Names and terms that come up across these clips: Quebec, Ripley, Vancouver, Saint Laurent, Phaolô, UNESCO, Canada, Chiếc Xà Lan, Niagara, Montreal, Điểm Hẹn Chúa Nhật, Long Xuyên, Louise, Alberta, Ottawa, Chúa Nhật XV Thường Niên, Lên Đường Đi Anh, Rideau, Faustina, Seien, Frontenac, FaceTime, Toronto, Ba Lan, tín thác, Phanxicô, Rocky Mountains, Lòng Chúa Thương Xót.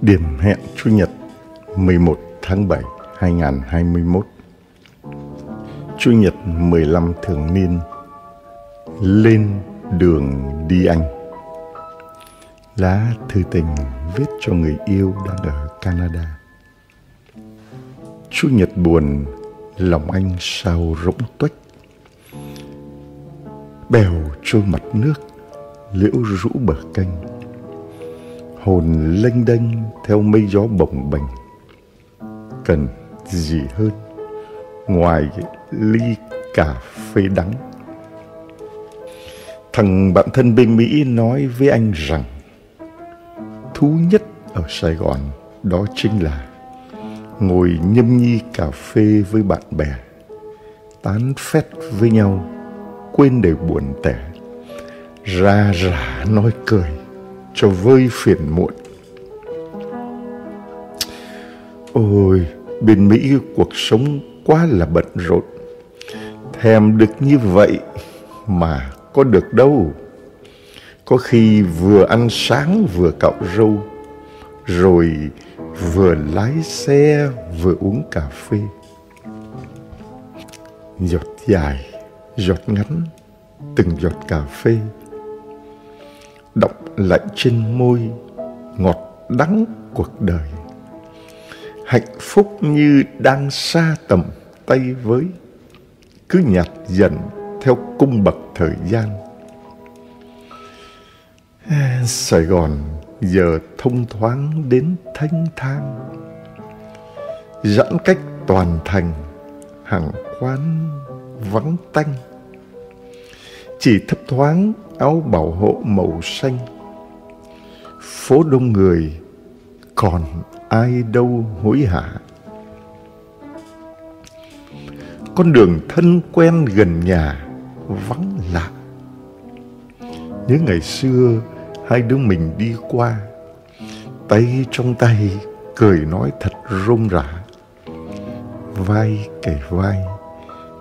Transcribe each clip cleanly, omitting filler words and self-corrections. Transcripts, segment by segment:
Điểm hẹn Chủ nhật 11 tháng 7, 2021. Chủ nhật 15 thường niên. Lên đường đi anh. Lá thư tình viết cho người yêu đang ở Canada. Chủ nhật buồn, lòng anh sao rỗng tuếch, bèo trôi mặt nước, liễu rũ bờ kênh, hồn lênh đênh theo mây gió bồng bềnh. Cần gì hơn ngoài ly cà phê đắng? Thằng bạn thân bên Mỹ nói với anh rằng thú nhất ở Sài Gòn đó chính là ngồi nhâm nhi cà phê với bạn bè, tán phét với nhau, quên để buồn tẻ, ra rả nói cười cho vơi phiền muộn. Ôi, bên Mỹ cuộc sống quá là bận rộn, thèm được như vậy mà có được đâu. Có khi vừa ăn sáng vừa cạo râu, rồi vừa lái xe vừa uống cà phê. Giọt dài, giọt ngắn, từng giọt cà phê đọng lại trên môi ngọt đắng cuộc đời. Hạnh phúc như đang xa tầm tay với, cứ nhạt dần theo cung bậc thời gian. Sài Gòn giờ thông thoáng đến thanh thang, giãn cách toàn thành, hàng quán vắng tanh, chỉ thấp thoáng áo bảo hộ màu xanh. Phố đông người, còn ai đâu hối hả. Con đường thân quen gần nhà vắng lạ, nhớ ngày xưa hai đứa mình đi qua, tay trong tay, cười nói thật rôm rả, vai kề vai,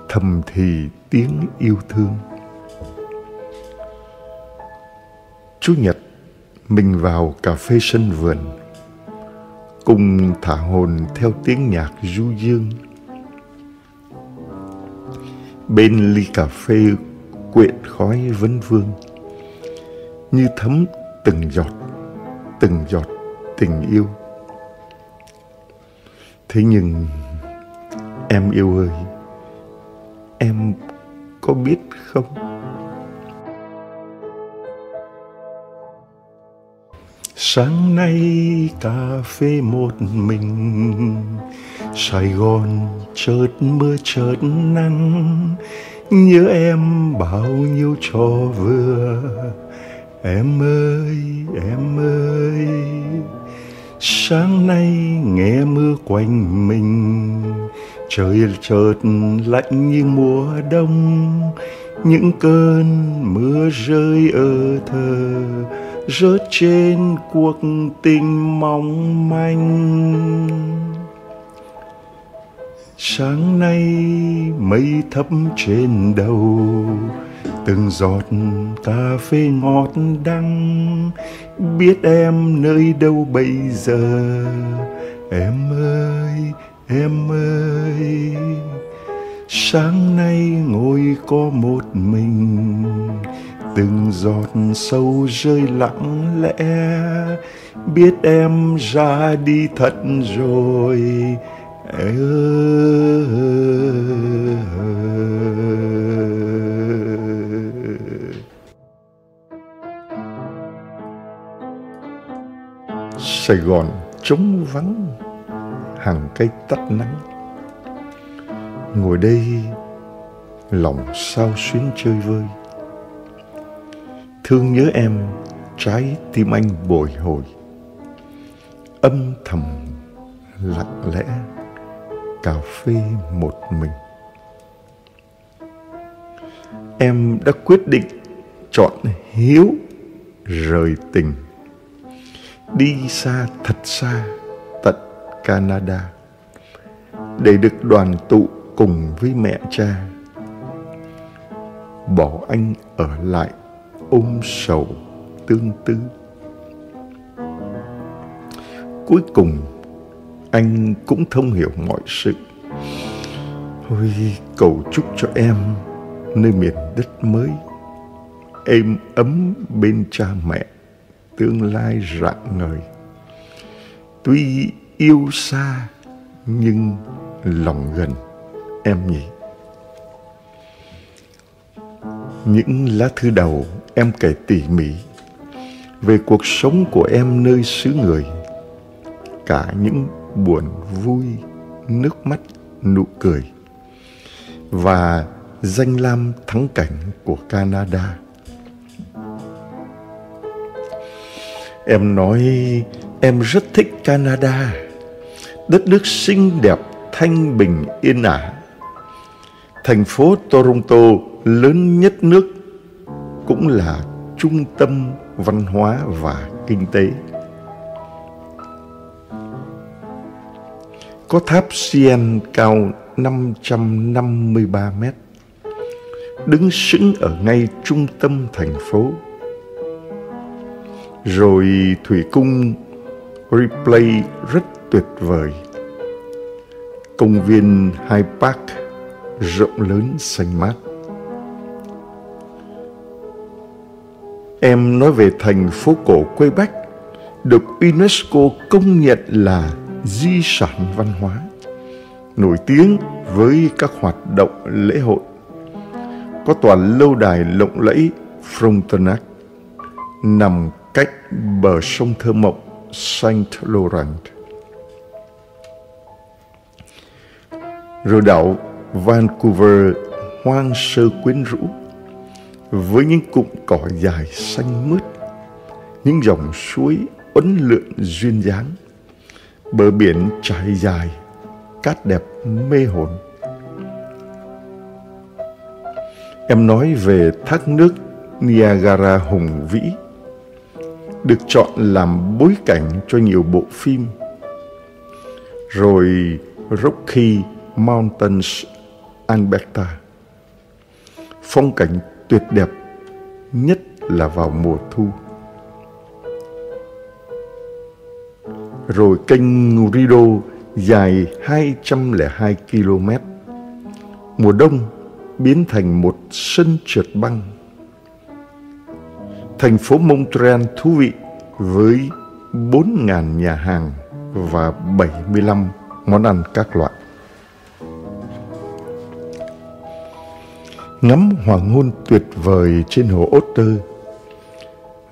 thầm thì tiếng yêu thương. Chủ nhật mình vào cà phê sân vườn, cùng thả hồn theo tiếng nhạc du dương. Bên ly cà phê quyện khói vấn vương, như thấm từng giọt tình yêu. Thế nhưng em yêu ơi, em có biết không? Sáng nay cà phê một mình, Sài Gòn chợt mưa chợt nắng, nhớ em bao nhiêu trò vừa. Em ơi, sáng nay nghe mưa quanh mình, trời chợt lạnh như mùa đông, những cơn mưa rơi ở thờ, rớt trên cuộc tình mong manh. Sáng nay mây thấp trên đầu, từng giọt cà phê ngọt đắng, biết em nơi đâu bây giờ. Em ơi, sáng nay ngồi có một mình, từng giọt sâu rơi lặng lẽ, biết em ra đi thật rồi. Em ơi. Sài Gòn trống vắng, hàng cây tắt nắng, ngồi đây lòng sao xuyến chơi vơi. Thương nhớ em, trái tim anh bồi hồi, âm thầm lặng lẽ cà phê một mình. Em đã quyết định chọn hiếu, rời tình, đi xa thật xa tận Canada để được đoàn tụ cùng với mẹ cha, bỏ anh ở lại ôm sầu tương tư. cuối cùng anh cũng thông hiểu mọi sự. Ôi, cầu chúc cho em nơi miền đất mới, êm ấm bên cha mẹ, tương lai rạng ngời. Tuy yêu xa nhưng lòng gần em nhỉ. Những lá thư đầu em kể tỉ mỉ về cuộc sống của em nơi xứ người, cả những buồn vui, nước mắt, nụ cười và danh lam thắng cảnh của Canada. Em nói em rất thích Canada, đất nước xinh đẹp, thanh bình, yên ả. Thành phố Toronto lớn nhất nước cũng là trung tâm văn hóa và kinh tế. Có tháp Seien cao 553 mét, đứng sững ở ngay trung tâm thành phố. Rồi thủy cung Ripley rất tuyệt vời. Công viên Hyde Park rộng lớn xanh mát. Em nói về thành phố cổ Quebec được UNESCO công nhận là di sản văn hóa, nổi tiếng với các hoạt động lễ hội. Có tòa lâu đài lộng lẫy Frontenac nằm cách bờ sông thơ mộng Saint Laurent. Rồi đảo Vancouver hoang sơ quyến rũ với những cụm cỏ dài xanh mướt, những dòng suối uốn lượn duyên dáng, bờ biển trải dài, cát đẹp mê hồn. Em nói về thác nước Niagara hùng vĩ, được chọn làm bối cảnh cho nhiều bộ phim. Rồi Rocky Mountains, Alberta, phong cảnh tuyệt đẹp, nhất là vào mùa thu. Rồi kênh Rideau dài 202 km. Mùa đông biến thành một sân trượt băng. Thành phố Montreal thú vị với 4.000 nhà hàng và 75 món ăn các loại. Ngắm hoàng hôn tuyệt vời trên hồ Otter,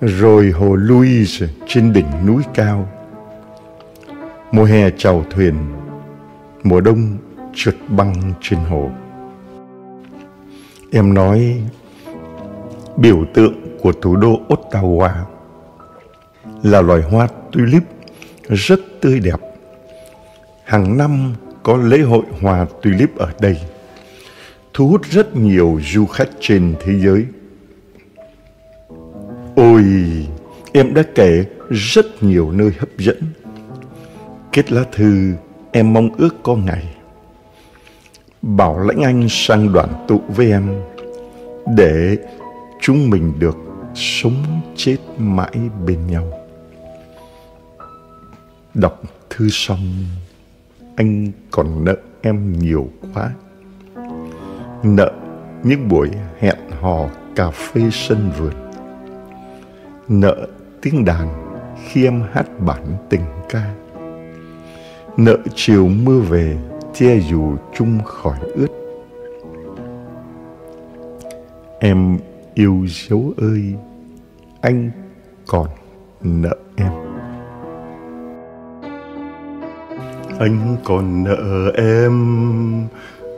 rồi hồ Louise trên đỉnh núi cao. Mùa hè chèo thuyền, mùa đông trượt băng trên hồ. Em nói biểu tượng của thủ đô Ottawa là loài hoa tulip rất tươi đẹp. Hàng năm có lễ hội hoa tulip ở đây, thu hút rất nhiều du khách trên thế giới. Ôi, em đã kể rất nhiều nơi hấp dẫn. Kết lá thư, em mong ước có ngày Bảo lãnh anh sang đoàn tụ với em, để chúng mình được sống chết mãi bên nhau. Đọc thư xong, anh còn nợ em nhiều quá. Nợ những buổi hẹn hò cà phê sân vườn, nợ tiếng đàn khi em hát bản tình ca, nợ chiều mưa về che dù chung khỏi ướt. Em yêu dấu ơi, anh còn nợ em. Anh còn nợ em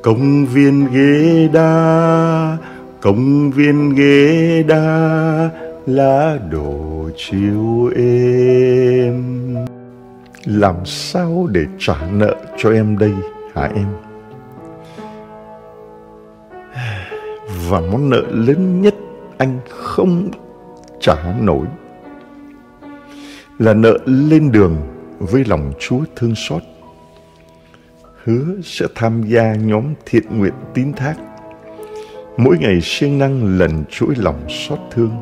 công viên ghế đá, công viên ghế đá lá đổ chiều êm. Làm sao để trả nợ cho em đây hả em? Và món nợ lớn nhất anh không trả nổi là nợ lên đường với lòng Chúa thương xót, hứa sẽ tham gia nhóm thiện nguyện tín thác, mỗi ngày siêng năng lần chuỗi lòng xót thương,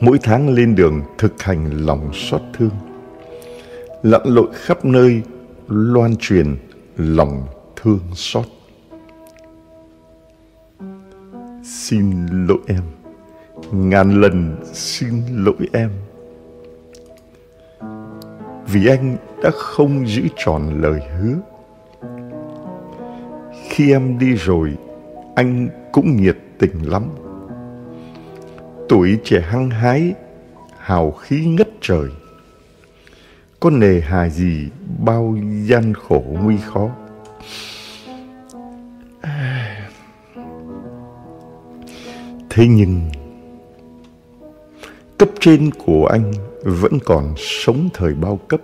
mỗi tháng lên đường thực hành lòng xót thương. lặn lội khắp nơi loan truyền lòng thương xót. Xin lỗi em, ngàn lần xin lỗi em, vì anh đã không giữ tròn lời hứa. Khi em đi rồi, anh cũng nhiệt tình lắm. Tuổi trẻ hăng hái, hào khí ngất trời. Có nề hà gì bao gian khổ nguy khó. Thế nhưng cấp trên của anh vẫn còn sống thời bao cấp,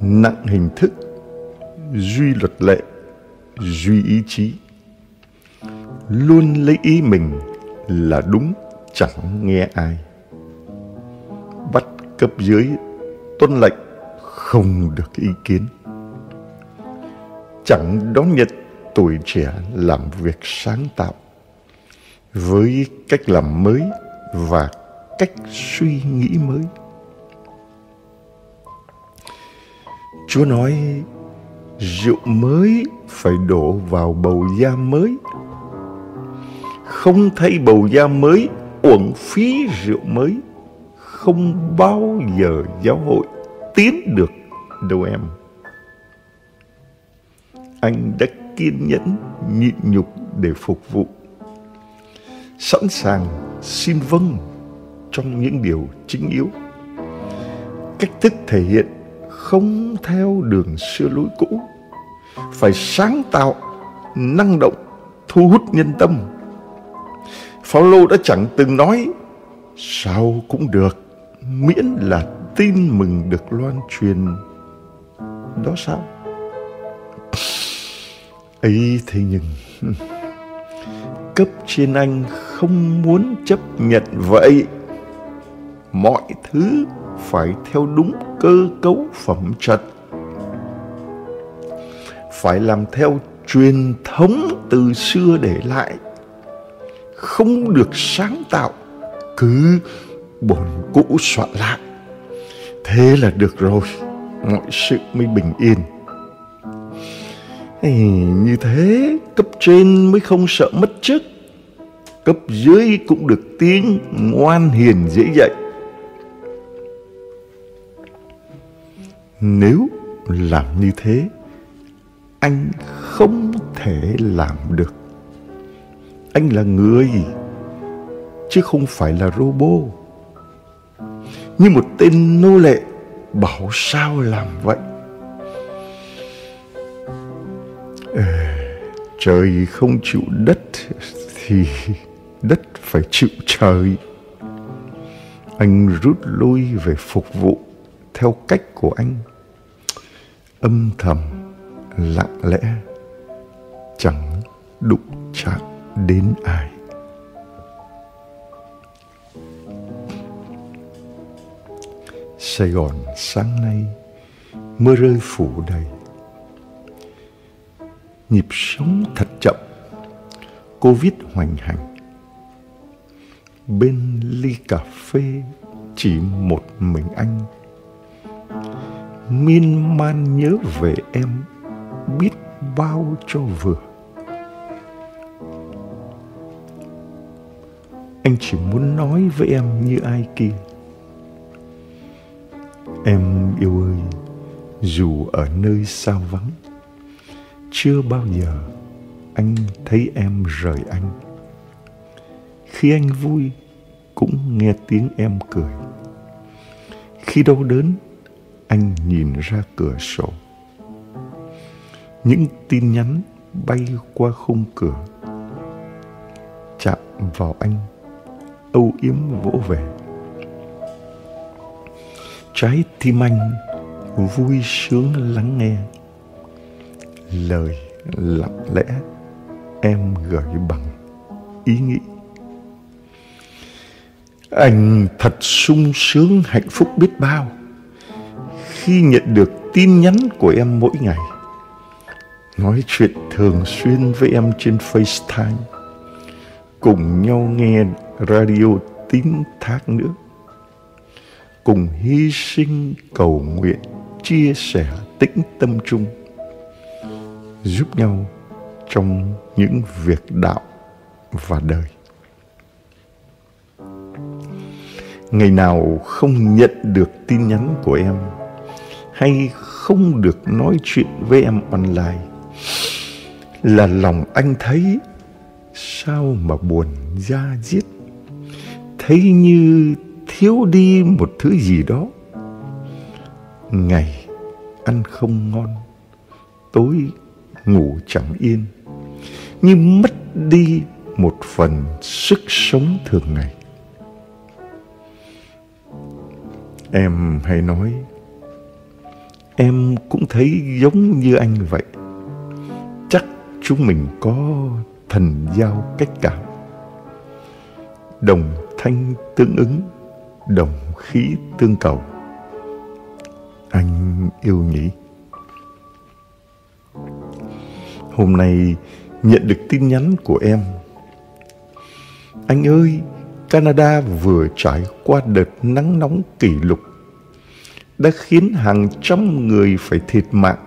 nặng hình thức, duy luật lệ, duy ý chí, luôn lấy ý mình là đúng, chẳng nghe ai, bắt cấp dưới tuân lệnh không được ý kiến, chẳng đón nhận tuổi trẻ làm việc sáng tạo với cách làm mới và cách suy nghĩ mới. Chúa nói rượu mới phải đổ vào bầu da mới, không thay bầu da mới uổng phí rượu mới, không bao giờ giáo hội tiến được đâu em. Anh đã kiên nhẫn nhịn nhục để phục vụ, sẵn sàng xin vâng trong những điều chính yếu. Cách thức thể hiện không theo đường xưa lối cũ, phải sáng tạo, năng động, thu hút nhân tâm. Phaolô đã chẳng từng nói sao cũng được, miễn là tin mừng được loan truyền đó sao? Ấy thế nhưng cấp trên anh không muốn chấp nhận vậy. Mọi thứ phải theo đúng cơ cấu phẩm chất, phải làm theo truyền thống từ xưa để lại, không được sáng tạo, cứ bổn cũ soạn lại. Thế là được rồi, mọi sự mới bình yên. Như thế cấp trên mới không sợ mất chức, cấp dưới cũng được tiếng ngoan hiền dễ dạy. Nếu làm như thế, anh không thể làm được. Anh là người chứ không phải là robot. Như một tên nô lệ, bảo sao làm vậy? Trời không chịu đất thì đất phải chịu trời. Anh rút lui về phục vụ theo cách của anh, âm thầm, lặng lẽ, chẳng đụng chạm đến ai. Sài Gòn sáng nay mưa rơi phủ đầy. Nhịp sống thật chậm, Covid hoành hành. Bên ly cà phê chỉ một mình anh, miên man nhớ về em biết bao cho vừa. Anh chỉ muốn nói với em như ai kia: em yêu ơi, dù ở nơi xa vắng, chưa bao giờ anh thấy em rời anh. Khi anh vui cũng nghe tiếng em cười, khi đau đớn anh nhìn ra cửa sổ. Những tin nhắn bay qua khung cửa, chạm vào anh âu yếm vỗ về. Trái tim anh vui sướng lắng nghe lời lặng lẽ em gửi bằng ý nghĩ. Anh thật sung sướng hạnh phúc biết bao khi nhận được tin nhắn của em mỗi ngày, nói chuyện thường xuyên với em trên FaceTime, cùng nhau nghe radio Tín Thác nữa. cùng hy sinh cầu nguyện, chia sẻ tĩnh tâm chung, giúp nhau trong những việc đạo và đời. Ngày nào không nhận được tin nhắn của em hay không được nói chuyện với em online là lòng anh thấy sao mà buồn da diết, thấy như thiếu đi một thứ gì đó. Ngày ăn không ngon, tối ngủ chẳng yên, như mất đi một phần sức sống thường ngày. Em hay nói em cũng thấy giống như anh vậy, chắc chúng mình có thần giao cách cảm, đồng thanh tương ứng, đồng khí tương cầu. Anh yêu nhỉ. Hôm nay nhận được tin nhắn của em: anh ơi, Canada vừa trải qua đợt nắng nóng kỷ lục đã khiến hàng trăm người phải thiệt mạng.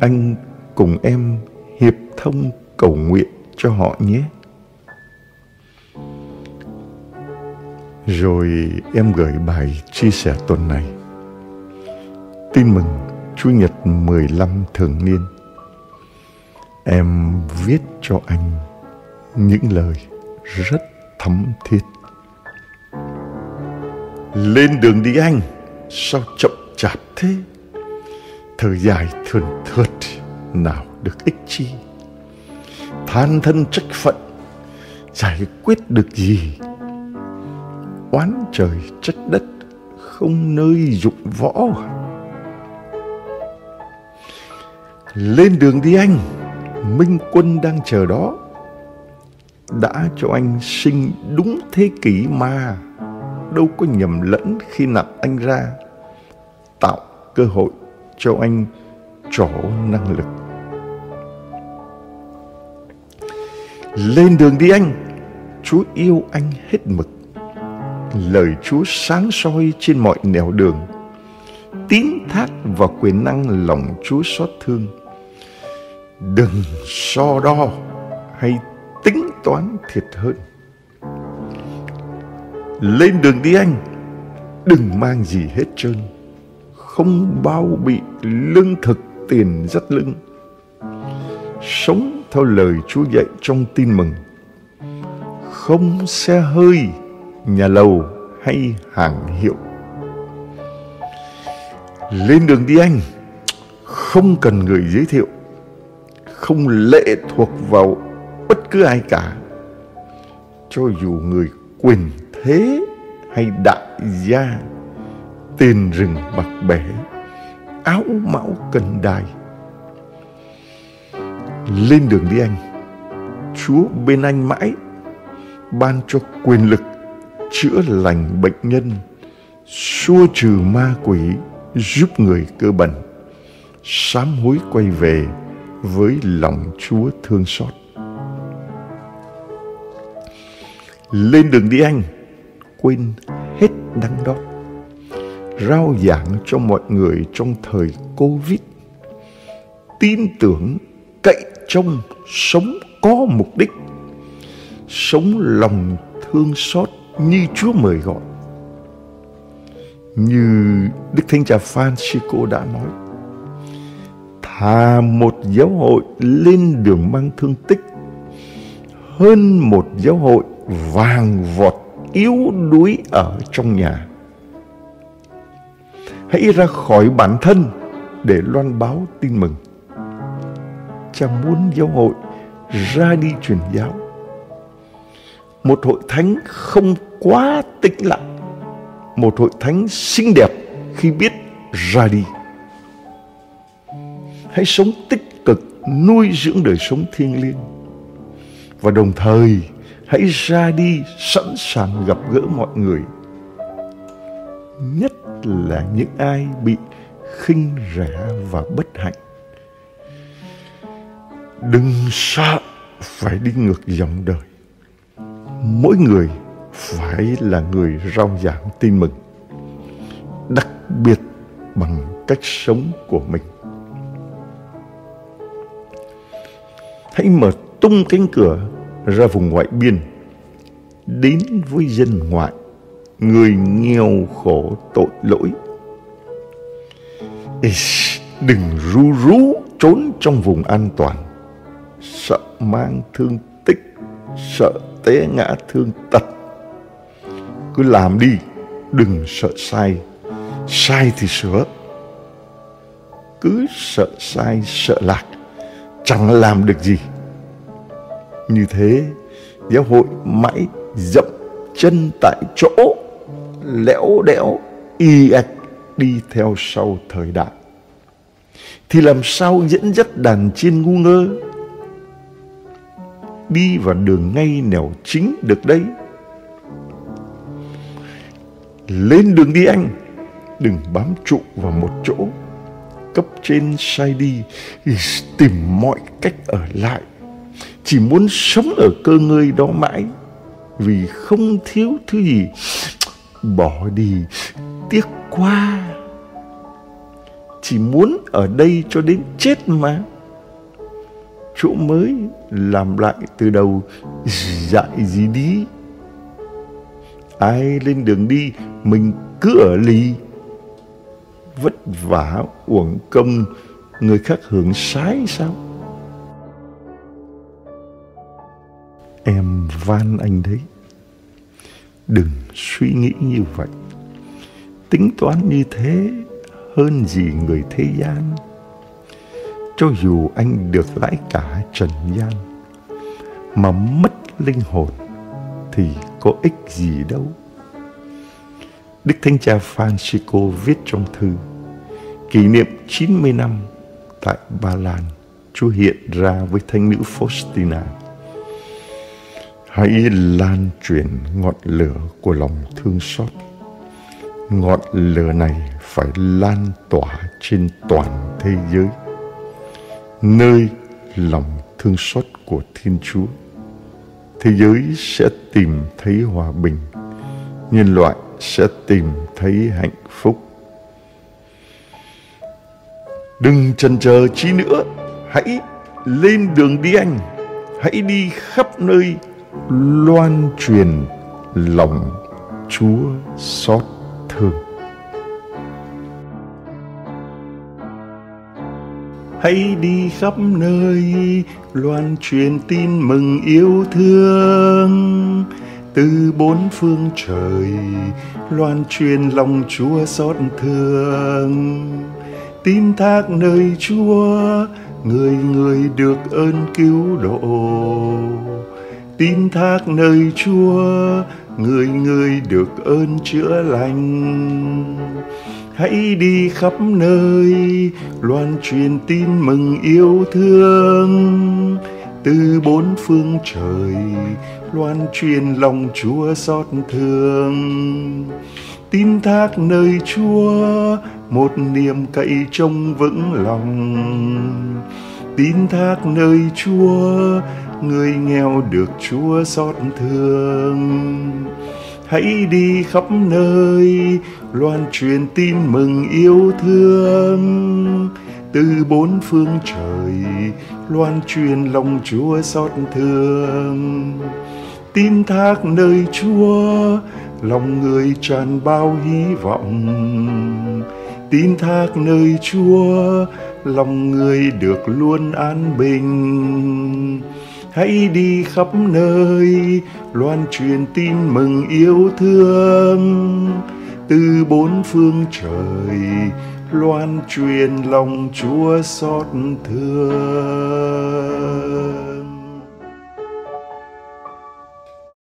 Anh cùng em hiệp thông cầu nguyện cho họ nhé. Rồi em gửi bài chia sẻ tuần này: tin mừng Chủ nhật 15 thường niên. Em viết cho anh những lời rất thấm thiết. Lên đường đi anh, sao chậm chạp thế? Thời dài thườn thượt nào được ích chi. Than thân trách phận, giải quyết được gì? Oán trời trách đất, không nơi dụng võ. Lên đường đi anh, Minh Quân đang chờ đó. Đã cho anh sinh đúng thế kỷ mà, đâu có nhầm lẫn khi nạp anh ra, tạo cơ hội cho anh trổ năng lực. Lên đường đi anh, Chúa yêu anh hết mực. Lời Chúa sáng soi trên mọi nẻo đường, tín thác vào quyền năng lòng Chúa xót thương. Đừng so đo hay tính toán thiệt hơn. Lên đường đi anh, đừng mang gì hết trơn, không bao bị lương thực tiền dắt lưng. Sống theo lời Chúa dạy trong tin mừng, không xe hơi, nhà lầu hay hàng hiệu. Lên đường đi anh, không cần người giới thiệu, không lệ thuộc vào bất cứ ai cả, cho dù người quyền thế hay đại gia, tiền rừng bạc bể, áo mão cần đài. Lên đường đi anh, Chúa bên anh mãi, ban cho quyền lực chữa lành bệnh nhân, xua trừ ma quỷ, giúp người cơ bẩn sám hối quay về với lòng Chúa thương xót. Lên đường đi anh, quên hết đắng đo, rao giảng cho mọi người trong thời Covid, tin tưởng, cậy trông, sống có mục đích, sống lòng thương xót như Chúa mời gọi. Như Đức Thánh Cha Phanxicô đã nói: thà một giáo hội lên đường mang thương tích hơn một giáo hội vàng vọt yếu đuối ở trong nhà. Hãy ra khỏi bản thân để loan báo tin mừng. Cha muốn giáo hội ra đi truyền giáo, một hội thánh không quá tĩnh lặng, một hội thánh xinh đẹp khi biết ra đi. Hãy sống tích cực, nuôi dưỡng đời sống thiêng liêng, và đồng thời hãy ra đi sẵn sàng gặp gỡ mọi người, nhất là những ai bị khinh rẻ và bất hạnh. Đừng sợ phải đi ngược dòng đời. Mỗi người phải là người rao giảng tin mừng. đặc biệt bằng cách sống của mình. Hãy mở tung cánh cửa ra vùng ngoại biên, đến với dân ngoại, người nghèo khổ tội lỗi. Đừng ru rú trốn trong vùng an toàn, sợ mang thương tích, sợ té ngã thương tật. Cứ làm đi, đừng sợ sai, sai thì sửa. Cứ sợ sai, sợ lạc, chẳng làm được gì. Như thế, giáo hội mãi dậm chân tại chỗ, lẽo đẽo, y ạch đi theo sau thời đại. Thì làm sao dẫn dắt đàn chiên ngu ngơ đi vào đường ngay nẻo chính được đây? Lên đường đi anh, đừng bám trụ vào một chỗ. Cấp trên sai đi, tìm mọi cách ở lại, chỉ muốn sống ở cơ ngơi đó mãi, vì không thiếu thứ gì. Bỏ đi, tiếc quá, chỉ muốn ở đây cho đến chết mà. Chỗ mới làm lại từ đầu, dại gì đi. Ai lên đường đi, mình cứ ở lì. Vất vả uổng công, người khác hưởng sái sao? Em van anh đấy, đừng suy nghĩ như vậy, tính toán như thế hơn gì người thế gian. Cho dù anh được lãi cả trần gian, mà mất linh hồn thì có ích gì đâu. Đức Thánh Cha Phanxicô viết trong thư kỷ niệm 90 năm tại Ba Lan, Chúa hiện ra với Thánh nữ Faustina. Hãy lan truyền ngọn lửa của lòng thương xót. Ngọn lửa này phải lan tỏa trên toàn thế giới, nơi lòng thương xót của Thiên Chúa. Thế giới sẽ tìm thấy hòa bình, nhân loại sẽ tìm thấy hạnh phúc. Đừng chần chờ chi nữa, hãy lên đường đi anh. Hãy đi khắp nơi loan truyền lòng Chúa xót thương. Hãy đi khắp nơi loan truyền tin mừng yêu thương, từ bốn phương trời loan truyền lòng Chúa xót thương. Tín thác nơi Chúa, người người được ơn cứu độ. Tín thác nơi Chúa, người người được ơn chữa lành. Hãy đi khắp nơi loan truyền tin mừng yêu thương, từ bốn phương trời loan truyền lòng Chúa xót thương. Tín thác nơi Chúa, một niềm cậy trông vững lòng. Tín thác nơi Chúa, người nghèo được Chúa xót thương. Hãy đi khắp nơi loan truyền tin mừng yêu thương, từ bốn phương trời loan truyền lòng Chúa xót thương. Tín thác nơi Chúa, lòng người tràn bao hy vọng. Tín thác nơi Chúa, lòng người được luôn an bình. Hãy đi khắp nơi loan truyền tin mừng yêu thương, từ bốn phương trời loan truyền lòng Chúa xót thương.